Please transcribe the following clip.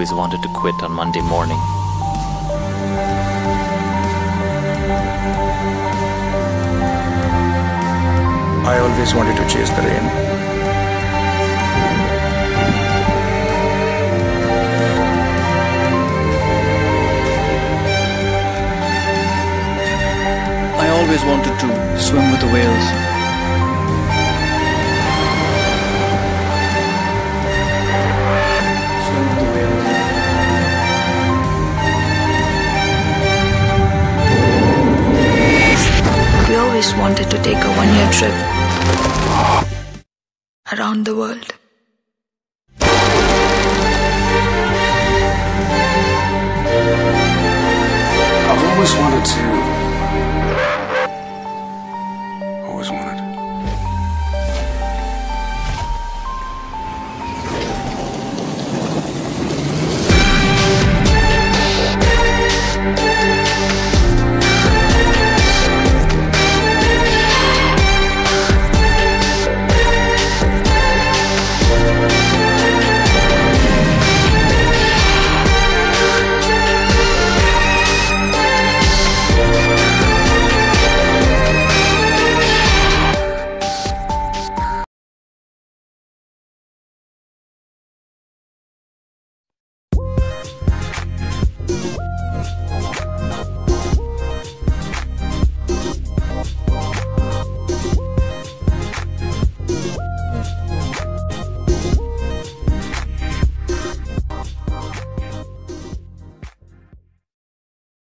always wanted to quit on Monday morning. I always wanted to chase the rain. I always wanted to swim with the whales. I always wanted to take a one-year trip around the world. I've always wanted to